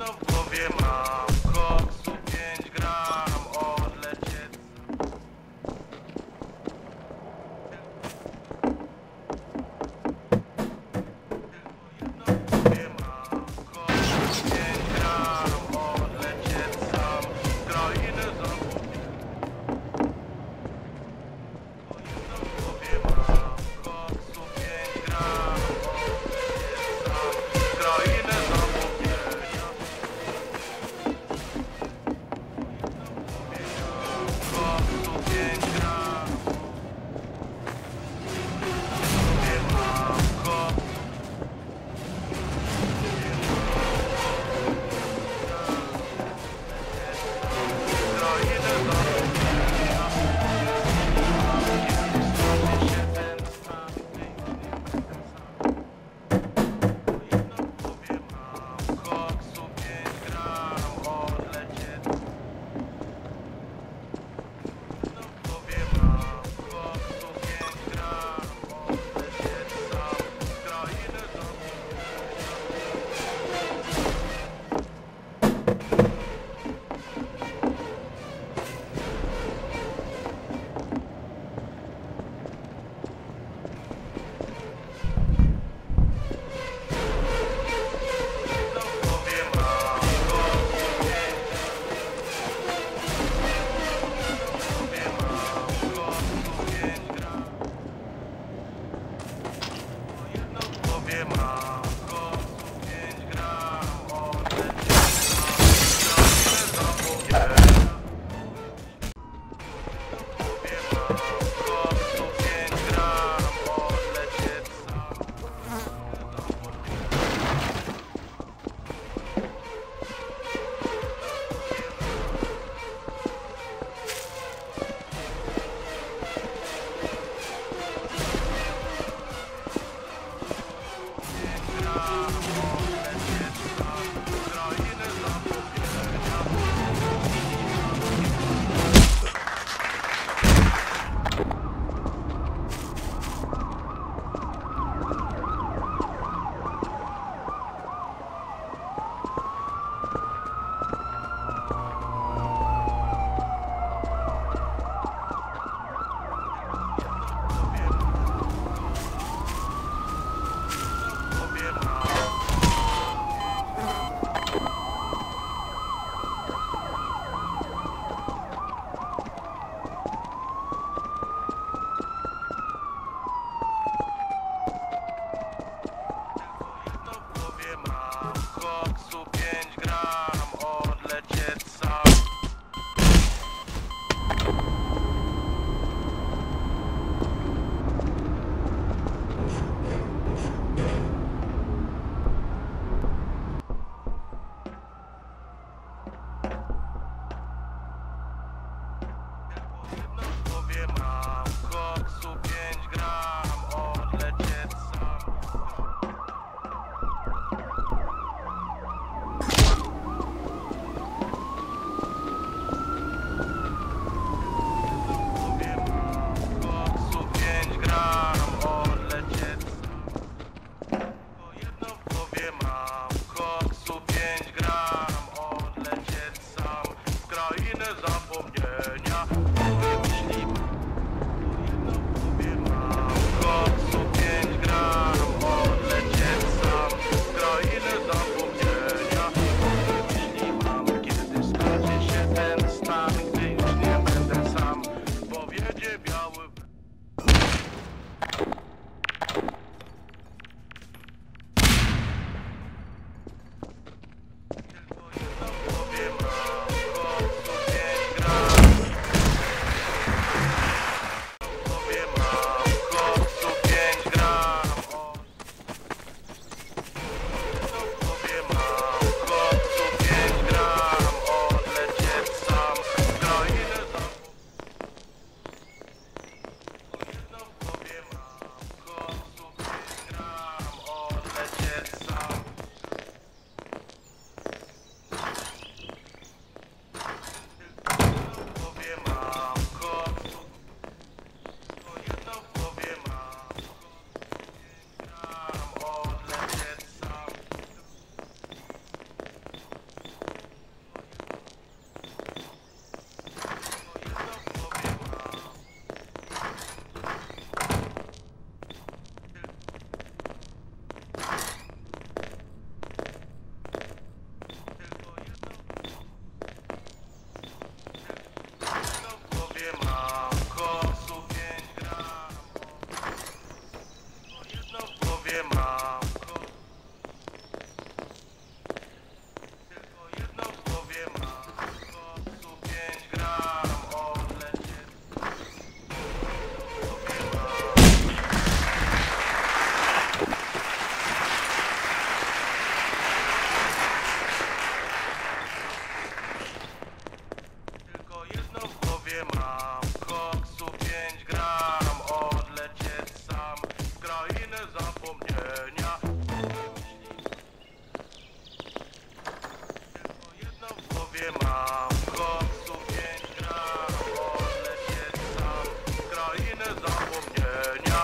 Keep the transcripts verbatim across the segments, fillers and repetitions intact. gówno w głowie mam, koksu pięć gram, odlecieć. Tylko jedno w głowie mam, koksu pięć gram, odlecieć sam z krainy znowu. Tylko jedno w głowie mam, koksu pięć gram, odlecieć sam z krainy znowu. Zapomnienia, bo wymyślił, bo jedno w głowie mam. sobie mam, koksu pięć gram, odlecieć sam w krainę zapomnienia. Tylko jedno w głowie mam, koksu pięć gram, odlecieć sam w krainę zapomnienia.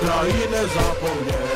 Krainę zapomnienia.